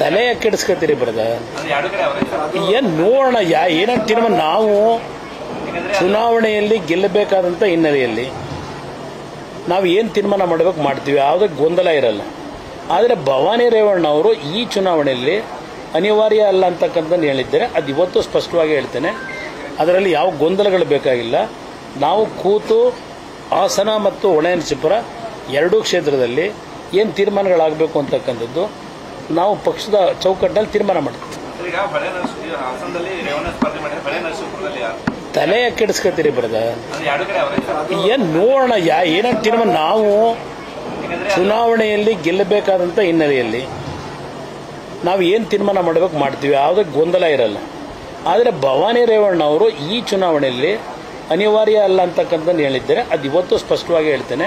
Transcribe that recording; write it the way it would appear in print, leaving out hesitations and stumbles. ತಲೆ ಕೆಡಿಸ್ಕೊತೀರಿ ಬ್ರದರ್. ಏನ್ ನೋಡೋಣ, ಏನಂತೀರ? ನಾವು ಚುನಾವಣೆಯಲ್ಲಿ ಗೆಲ್ಲಬೇಕಾದಂತ ಹಿನ್ನೆಲೆಯಲ್ಲಿ ನಾವು ಏನು ತೀರ್ಮಾನ ಮಾಡಬೇಕು ಮಾಡ್ತೀವಿ, ಯಾವುದೇ ಗೊಂದಲ ಇರಲ್ಲ. ಆದರೆ ಭವಾನಿ ರೇವಣ್ಣ ಅವರು ಈ ಚುನಾವಣೆಯಲ್ಲಿ ಅನಿವಾರ್ಯ ಅಲ್ಲ ಅಂತಕ್ಕಂಥದ್ದನ್ನು ಹೇಳಿದ್ದಾರೆ. ಅದು ಇವತ್ತು ಸ್ಪಷ್ಟವಾಗಿ ಹೇಳ್ತೇನೆ, ಅದರಲ್ಲಿ ಯಾವ ಗೊಂದಲಗಳು ಬೇಕಾಗಿಲ್ಲ. ನಾವು ಕೂತು ಹಾಸನ ಮತ್ತು ಹೊಳೆನರಸೀಪುರ ಎರಡೂ ಕ್ಷೇತ್ರದಲ್ಲಿ ಏನು ತೀರ್ಮಾನಗಳಾಗಬೇಕು ಅಂತಕ್ಕಂಥದ್ದು ನಾವು ಪಕ್ಷದ ಚೌಕಟ್ಟಿನಲ್ಲಿ ತೀರ್ಮಾನ ಮಾಡ್ತೀವಿ. ತಲೆ ಕೆಡಿಸ್ಕೊತೀರಿ ಬ್ರದರ್. ಏನ್ ನೋಡೋಣ, ಏನಂತೀರ? ನಾವು ಚುನಾವಣೆಯಲ್ಲಿ ಗೆಲ್ಲಬೇಕಾದಂತ ಹಿನ್ನೆಲೆಯಲ್ಲಿ ನಾವು ಏನು ತೀರ್ಮಾನ ಮಾಡಬೇಕು ಮಾಡ್ತೀವಿ, ಯಾವುದೇ ಗೊಂದಲ ಇರಲ್ಲ. ಆದರೆ ಭವಾನಿ ರೇವಣ್ಣ ಅವರು ಈ ಚುನಾವಣೆಯಲ್ಲಿ ಅನಿವಾರ್ಯ ಅಲ್ಲ ಅಂತಕ್ಕಂಥದ್ದನ್ನು ಹೇಳಿದ್ದಾರೆ. ಅದು ಇವತ್ತು ಸ್ಪಷ್ಟವಾಗಿ ಹೇಳ್ತೇನೆ,